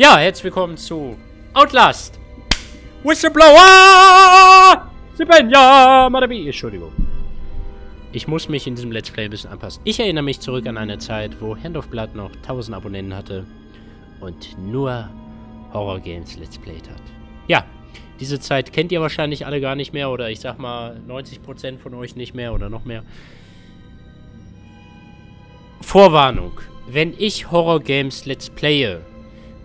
Ja, herzlich willkommen zu Outlast! Whistleblower! Sibenja, Madabi! Entschuldigung. Ich muss mich in diesem Let's Play ein bisschen anpassen. Ich erinnere mich zurück an eine Zeit, wo Hand of Blood noch 1000 Abonnenten hatte und nur Horror Games Let's Played hat. Ja, diese Zeit kennt ihr wahrscheinlich alle gar nicht mehr, oder ich sag mal 90% von euch nicht mehr oder noch mehr. Vorwarnung. Wenn ich Horror Games Let's Playe,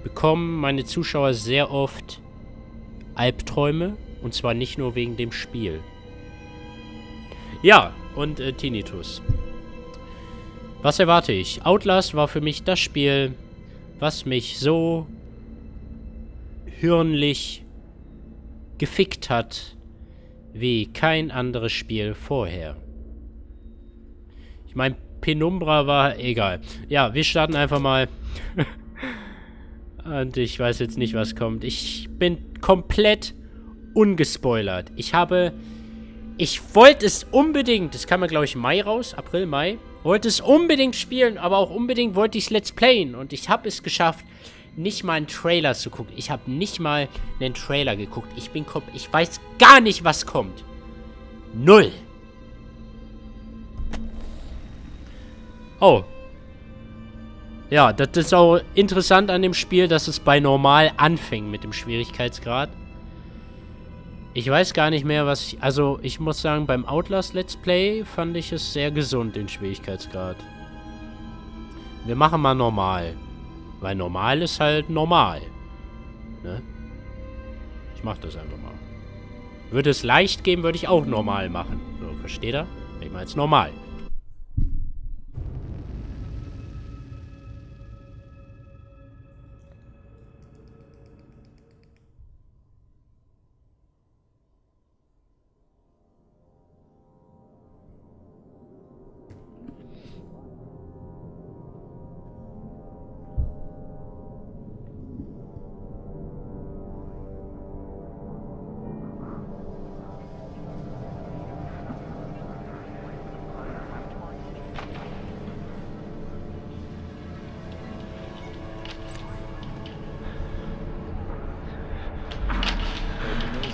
bekommen meine Zuschauer sehr oft Albträume, und zwar nicht nur wegen dem Spiel. Ja, und Tinnitus. Was erwarte ich? Outlast war für mich das Spiel, was mich so hirnlich gefickt hat, wie kein anderes Spiel vorher. Ich meine, Penumbra war egal. Ja, wir starten einfach mal. Und ich weiß jetzt nicht, was kommt. Ich bin komplett ungespoilert. Ich wollte es unbedingt. Das kam ja, glaube ich, Mai raus. April, Mai. Wollte es unbedingt spielen, aber auch unbedingt wollte ich es Let's Playen. Und ich habe es geschafft, nicht mal einen Trailer zu gucken. Ich habe nicht mal einen Trailer geguckt. Ich weiß gar nicht, was kommt. Null. Oh. Ja, das ist auch interessant an dem Spiel, dass es bei normal anfängt mit dem Schwierigkeitsgrad. Ich weiß gar nicht mehr, was ich... Also, ich muss sagen, beim Outlast Let's Play fand ich es sehr gesund, den Schwierigkeitsgrad. Wir machen mal normal. Weil normal ist halt normal. Ne? Ich mach das einfach mal. Würde es leicht geben, würde ich auch normal machen. So, versteht ihr? Ich mach jetzt normal.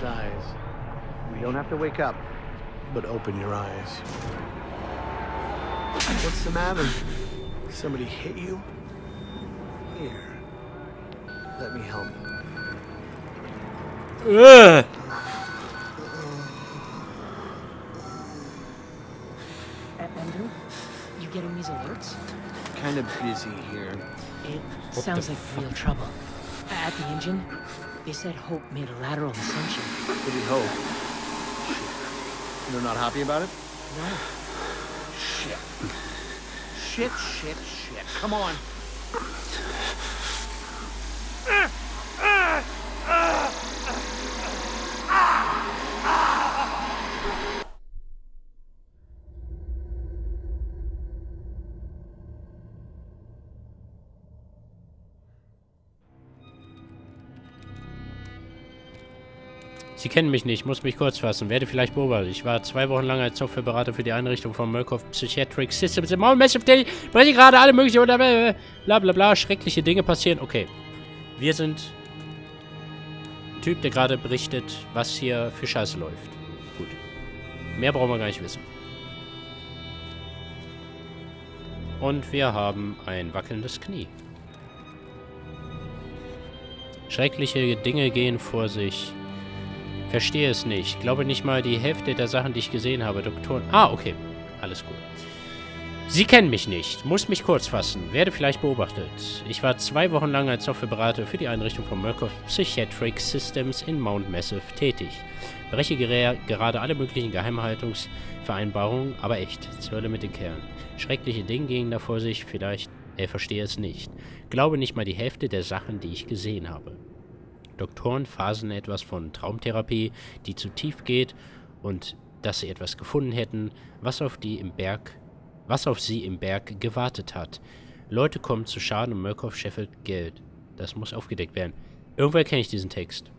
Eyes. We don't have to wake up, but open your eyes. What's the matter? Somebody hit you? Here. Let me help. Ugh. Andrew, you getting these alerts? Kind of busy here. It sounds like real trouble. At the engine? They said Hope made a lateral assumption. What did Hope? They're not happy about it? No. Shit. Shit, shit, shit. Come on. Sie kennen mich nicht, muss mich kurz fassen, werde vielleicht beobachtet. Ich war 2 Wochen lang als Softwareberater für die Einrichtung von Murkoff Psychiatric Systems im Mount Massive. Ich breche gerade alle möglichen oder bla bla bla, schreckliche Dinge passieren. Okay, wir sind ein Typ, der gerade berichtet, was hier für Scheiße läuft. Gut, mehr brauchen wir gar nicht wissen. Und wir haben ein wackelndes Knie. Schreckliche Dinge gehen vor sich. Verstehe es nicht. Ich glaube nicht mal die Hälfte der Sachen, die ich gesehen habe. Doktoren... Ah, okay. Alles gut. Sie kennen mich nicht. Muss mich kurz fassen. Werde vielleicht beobachtet. Ich war 2 Wochen lang als Softwareberater für die Einrichtung von Murkoff Psychiatric Systems in Mount Massive tätig. Breche gerade alle möglichen Geheimhaltungsvereinbarungen, aber echt. Zölle mit den Kerlen. Schreckliche Dinge gingen da vor sich. Vielleicht... verstehe es nicht. Glaube nicht mal die Hälfte der Sachen, die ich gesehen habe. Doktoren phasen etwas von Traumtherapie, die zu tief geht, und dass sie etwas gefunden hätten, was auf sie im Berg gewartet hat. Leute kommen zu Schaden und Murkoff scheffelt Geld. Das muss aufgedeckt werden. Irgendwoher kenne ich diesen Text.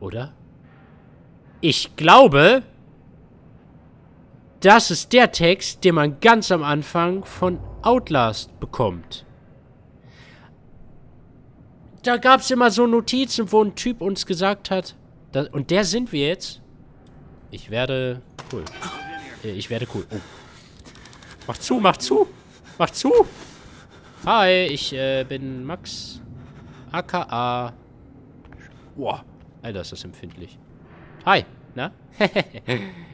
Oder? Ich glaube, das ist der Text, den man ganz am Anfang von Outlast bekommt. Da gab es immer so Notizen, wo ein Typ uns gesagt hat, da, und der sind wir jetzt. Ich werde cool. Oh. Mach zu, mach zu! Mach zu! Hi, ich bin Max. AKA. Boah, Alter, ist das empfindlich. Hi, na?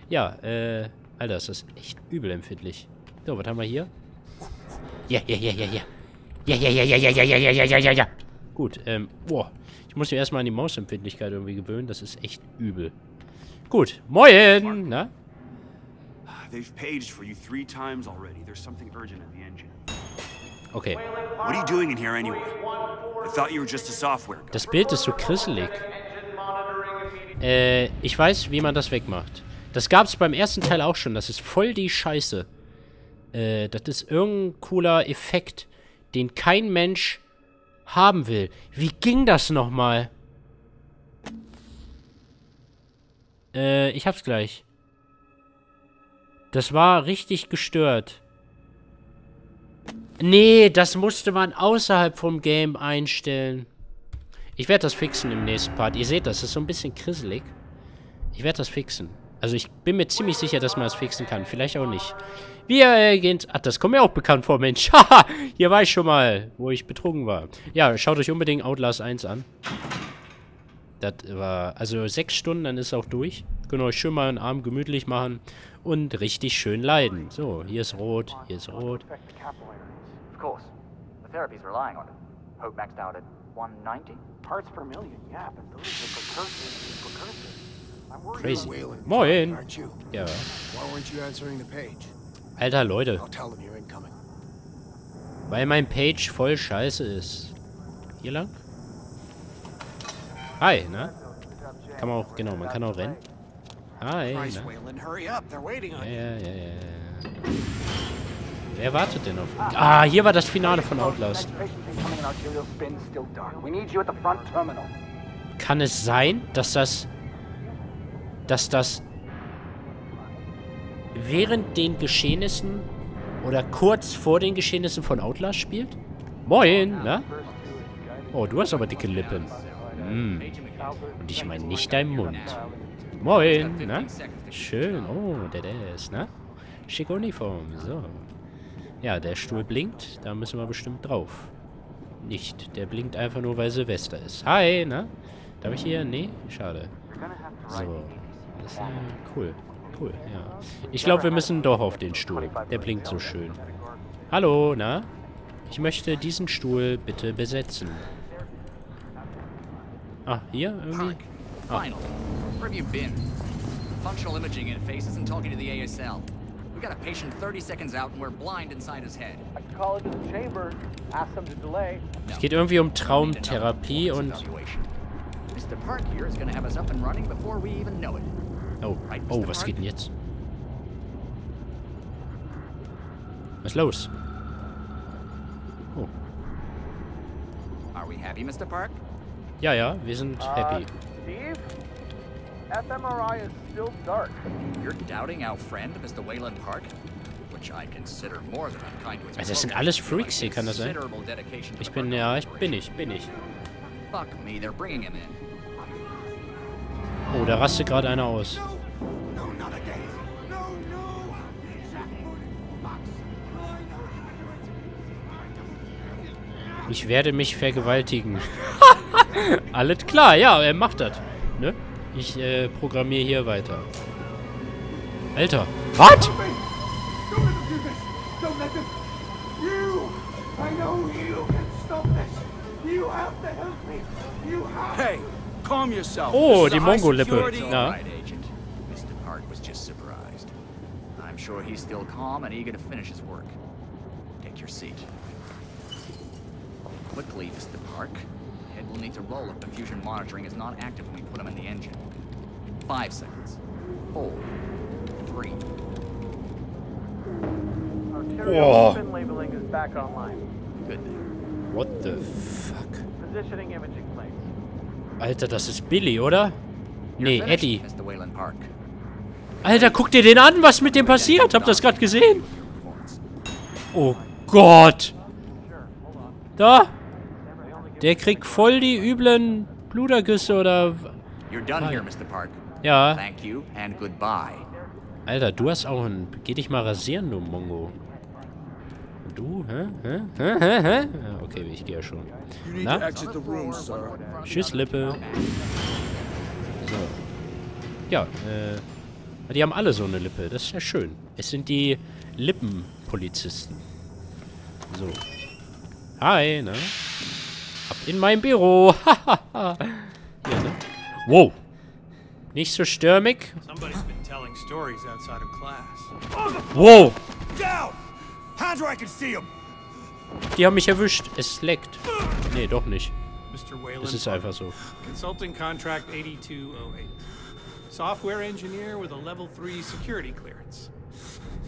Ja, Alter, ist das echt übel empfindlich. So, was haben wir hier? Ja. Gut, boah. Ich muss mich erstmal an die Mausempfindlichkeit irgendwie gewöhnen. Das ist echt übel. Gut, moin! Na? They've paged for you 3 times already. There's something urgent in the engine. Okay. What are you doing in here anyway? I thought you were just a software guy. Das Bild ist so krisselig. Ich weiß, wie man das wegmacht. Das gab es beim ersten Teil auch schon. Das ist voll die Scheiße. Das ist irgendein cooler Effekt, den kein Mensch haben will. Wie ging das nochmal? Ich hab's gleich. Das war richtig gestört. Nee, das musste man außerhalb vom Game einstellen. Ich werde das fixen im nächsten Part. Ihr seht das, das ist so ein bisschen krisselig. Ich werde das fixen. Also ich bin mir ziemlich sicher, dass man das fixen kann. Vielleicht auch nicht. Wir gehen... Ach, das kommt mir auch bekannt vor, Mensch. Haha, hier war ich schon mal, wo ich betrunken war. Ja, schaut euch unbedingt Outlast 1 an. Das war... Also 6 Stunden, dann ist es auch durch. Könnt ihr euch schön mal einen Arm gemütlich machen und richtig schön leiden. So, hier ist rot, hier ist rot. Crazy. Moin! Ja. Alter Leute. Weil mein Page voll scheiße ist. Hier lang? Hi, ne? Kann man auch, genau, man kann auch rennen. Hi, ne? Ja. Wer wartet denn auf uns? Ah, hier war das Finale von Outlast. Kann es sein, dass das... während den Geschehnissen oder kurz vor den Geschehnissen von Outlast spielt? Moin, ne? Oh, du hast aber dicke Lippen. Mm. Und ich meine nicht deinen Mund. Moin, ne? Schön. Oh, der ist, ne? Schicke Uniform, so. Ja, der Stuhl blinkt. Da müssen wir bestimmt drauf. Nicht. Der blinkt einfach nur, weil Silvester ist. Hi, ne? Darf ich hier? Nee? Schade. So. Das ist cool. Cool, ja. Ich glaube, wir müssen doch auf den Stuhl. Der blinkt so schön. Hallo, na? Ich möchte diesen Stuhl bitte besetzen. Ah, hier? Irgendwie? Ah. We got a patient 30 seconds out and we're blind inside his head. I can call into the chamber, ask them to delay. Es geht irgendwie Traumtherapie und Mr. Park here is going to have us up and running before we even know it. Oh, was geht denn jetzt? Was ist los? Oh. Are we happy, Mr. Park? Ja, wir sind happy. Steve? fMRI is still dark. You're doubting our friend, Mr. Wayland Park, which I consider more than unkind to his. Also, das sind alles Freaks hier, kann das sein? Ich bin ich. Fuck me, they're bringing him in. Oh, da rastet gerade einer aus. Ich werde mich vergewaltigen. Alles klar, ja, er macht das, ne? Ich programmiere hier weiter. Alter. Was? Oh, die Mongo-Lippe. Ja. We'll need to roll if the fusion monitoring is not active when we put him in the engine. 5 seconds. 4. 3. Arterial spin labeling is back online. Good. What the fuck? Positioning imaging plates. Alter, das ist Billy, oder? Nee, Eddie. Alter, guck dir den an, was mit dem passiert. Hab das gerade gesehen. Oh Gott! Da! Der kriegt voll die üblen Blutergüsse oder... Ja. Alter, du hast auch einen... Geh dich mal rasieren, du Mongo. Und du? Hä? Okay, ich gehe ja schon. Na? Tschüss, Lippe. So. Ja, die haben alle so eine Lippe. Das ist ja schön. Es sind die Lippenpolizisten. So. Hi, ne? Ab in mein Büro. Hahaha. Hier, ne? Wow. Nicht so stürmig. Wow. Die haben mich erwischt. Es leckt. Nee, doch nicht. Das ist einfach so. Consulting Contract 8208. Software Engineer with a Level 3 Security Clearance.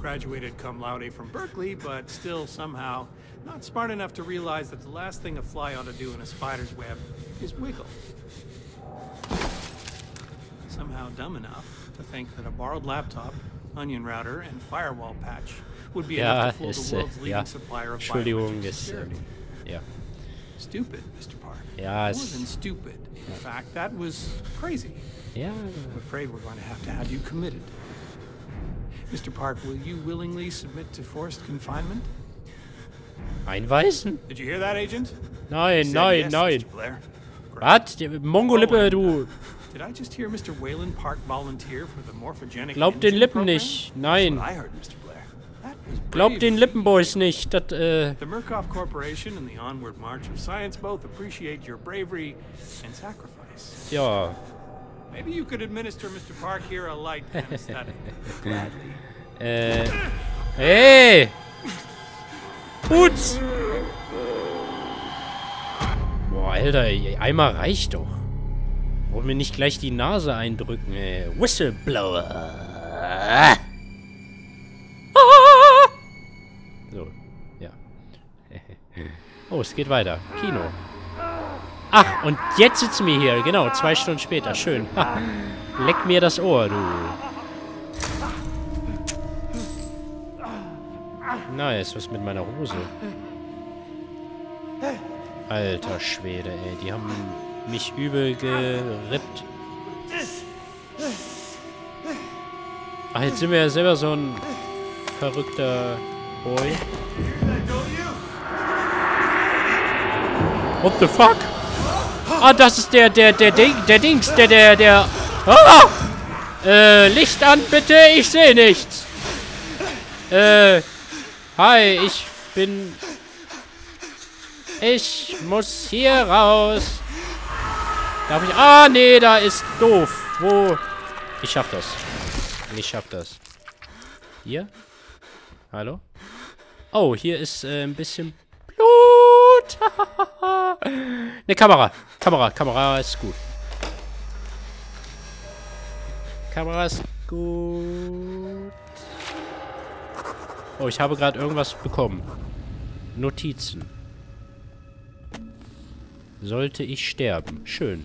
Graduated cum laude from Berkeley, but still somehow not smart enough to realize that the last thing a fly ought to do in a spider's web is wiggle. Somehow dumb enough to think that a borrowed laptop, onion router, and firewall patch would be enough to fool the world's leading supplier of biometric security. Stupid, Mr. Park. It wasn't stupid. In fact, that was crazy. I'm afraid we're going to have you committed. Mr. Park, will you willingly submit to forced confinement? Einweisen? Did you hear that, Agent? Nein. Was? Mongolippe, du. Did I just hear Mr. Wayland Park volunteer for the morphogenic? Glaub den Lippen nicht. Nein. Glaubt den Lippenboys nicht, das, The Murkoff Corporation and the onward march of science both appreciate your bravery and sacrifice. Ja. Maybe you could administer Mr. Park here a light anesthetic. Hey! Putz! Boah, Alter, einmal reicht doch. Wollen wir nicht gleich die Nase eindrücken, ey. Whistleblower! So, ja. Oh, es geht weiter. Kino. Ach, und jetzt sitzen wir hier. Genau, 2 Stunden später. Schön. Ha. Leck mir das Ohr, du. Na, jetzt was mit meiner Hose. Alter Schwede, ey. Die haben mich übel gerippt. Ach, jetzt sind wir ja selber so ein verrückter Boy. What the fuck? Ah, das ist der Dings. Ah! Licht an, bitte, ich sehe nichts. Hi, ich bin... Ich muss hier raus. Darf ich... Ah, nee, da ist doof. Wo... Ich schaff das. Hier? Hallo? Oh, hier ist ein bisschen Blut. Ne, Kamera. Kamera ist gut. Oh, ich habe gerade irgendwas bekommen. Notizen. Sollte ich sterben. Schön.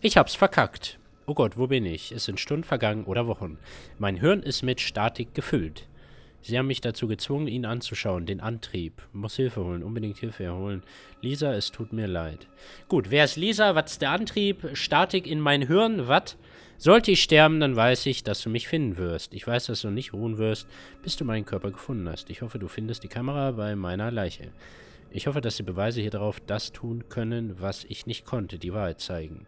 Ich hab's verkackt. Oh Gott, wo bin ich? Es sind Stunden vergangen oder Wochen. Mein Hirn ist mit Statik gefüllt. Sie haben mich dazu gezwungen, ihn anzuschauen. Den Antrieb. Muss Hilfe holen. Unbedingt Hilfe erholen. Lisa, es tut mir leid. Gut, wer ist Lisa? Was ist der Antrieb? Statik in mein Hirn? Was? Sollte ich sterben, dann weiß ich, dass du mich finden wirst. Ich weiß, dass du nicht ruhen wirst, bis du meinen Körper gefunden hast. Ich hoffe, du findest die Kamera bei meiner Leiche. Ich hoffe, dass die Beweise hier drauf das tun können, was ich nicht konnte. Die Wahrheit zeigen.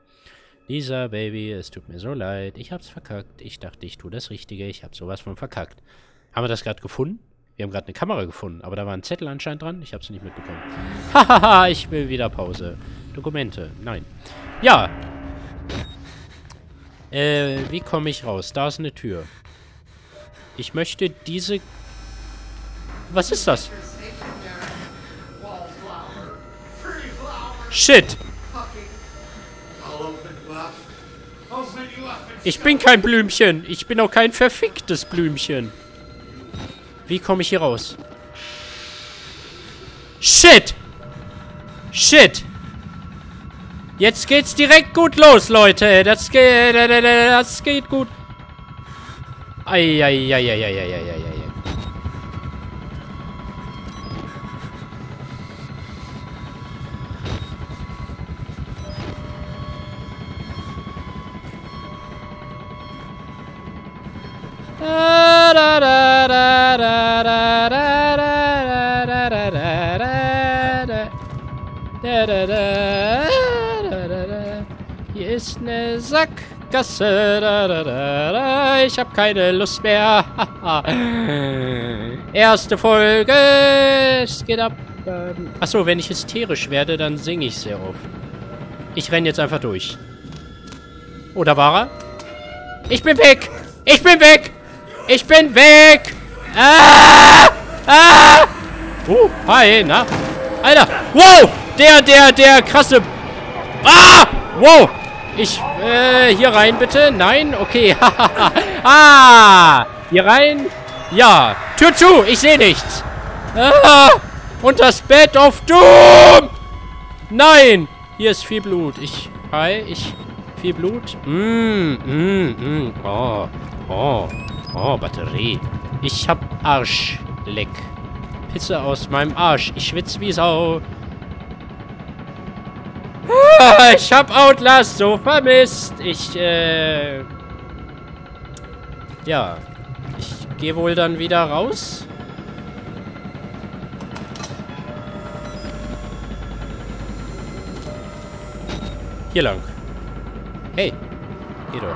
Lisa, Baby, es tut mir so leid. Ich hab's verkackt. Ich dachte, ich tue das Richtige. Ich hab sowas von verkackt. Haben wir das gerade gefunden? Wir haben gerade eine Kamera gefunden, aber da war ein Zettel anscheinend dran. Ich habe es nicht mitbekommen. Hahaha, ich will wieder Pause. Dokumente. Nein. Ja. Wie komme ich raus? Da ist eine Tür. Ich möchte diese... Was ist das? Shit. Ich bin kein Blümchen. Ich bin auch kein verficktes Blümchen. Wie komme ich hier raus? Shit! Shit! Jetzt geht's direkt gut los, Leute. Das geht gut. Eieieiei. Hier ist eine Sackgasse. Ich hab keine Lust mehr. Erste Folge. Es geht ab. Achso, wenn ich hysterisch werde, dann singe ich sehr oft. Ich renne jetzt einfach durch. Oder war er? Ich bin weg! Ich bin weg! Ich bin weg! Ah! Ah! Hi, na? Alter! Wow! Der krasse... Ah! Wow! Ich... hier rein, bitte? Nein? Okay. Ah! Hier rein? Ja. Tür zu! Ich sehe nichts! Ah! Und das Bett of Doom! Nein! Hier ist viel Blut. Viel Blut? Oh, Batterie. Ich hab Arsch. Leck. Pisse aus meinem Arsch. Ich schwitze wie Sau. Ah, ich hab Outlast so vermisst. Ja. Ich gehe wohl dann wieder raus. Hier lang. Hey. Geh doch.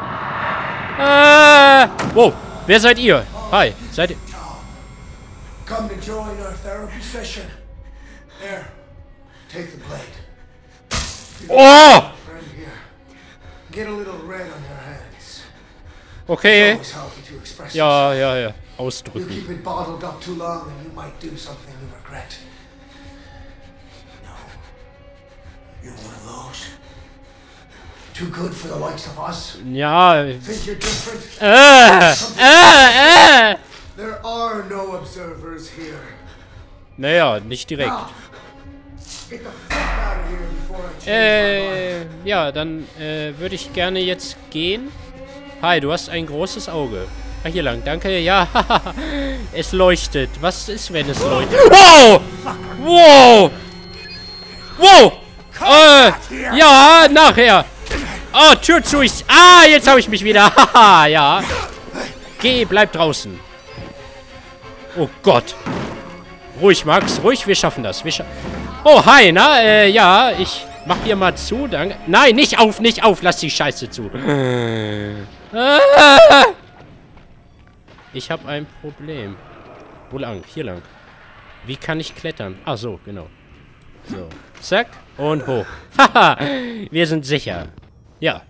Ah! Wow. Wer seid ihr? Hi. Seid ihr... Come to join our therapy session. There. Take the blade. Oh! Get a little red on your hands. Okay. Ja, ja, ja. Ausdrücken. You keep it bottled up too long and you might do something you regret. No. You're one of those. Too good for the likes of us. Ja. Think you're different? There are no observers here. Naja, nicht direkt. Ja, dann würde ich gerne jetzt gehen. Hi, du hast ein großes Auge. Ah, hier lang, danke. Ja, es leuchtet. Was ist, wenn es leuchtet? Wow! Wow! Wow! Ja, nachher. Oh, Tür zu, ich... Ah, jetzt habe ich mich wieder. Haha, ja. Geh, bleib draußen. Oh Gott. Ruhig, Max, ruhig, wir schaffen das. Oh, hi, na? Ja, ich mach dir mal zu, danke. Nein, nicht auf, lass die Scheiße zu. Ich habe ein Problem. Wo lang? Hier lang. Wie kann ich klettern? Ah, so, genau. So, zack und hoch. Haha, wir sind sicher. Ja.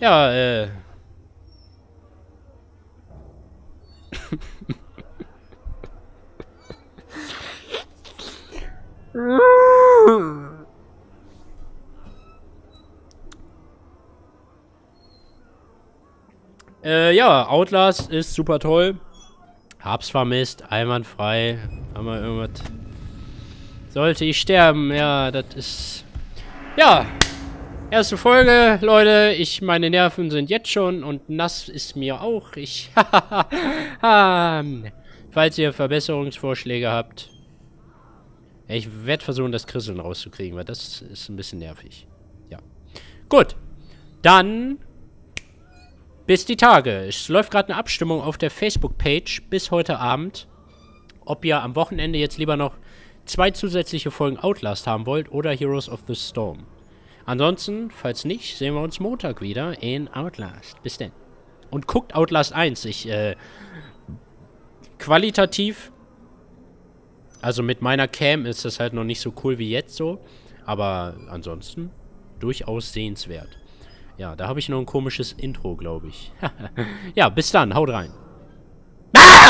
Ja, ja, Outlast ist super toll. Hab's vermisst, einwandfrei. Haben wir irgendwas? Sollte ich sterben? Ja, das ist... Ja! Erste Folge, Leute. Meine Nerven sind jetzt schon und nass ist mir auch. Falls ihr Verbesserungsvorschläge habt. Ich werde versuchen, das Krisseln rauszukriegen, weil das ist ein bisschen nervig. Ja. Gut. Dann. Bis die Tage. Es läuft gerade eine Abstimmung auf der Facebook-Page bis heute Abend. Ob ihr am Wochenende jetzt lieber noch 2 zusätzliche Folgen Outlast haben wollt oder Heroes of the Storm. Ansonsten, falls nicht, sehen wir uns Montag wieder in Outlast. Bis denn. Und guckt Outlast 1. Qualitativ, also mit meiner Cam ist das halt noch nicht so cool wie jetzt so, aber ansonsten durchaus sehenswert. Ja, da habe ich noch ein komisches Intro, glaube ich. Ja, bis dann, haut rein.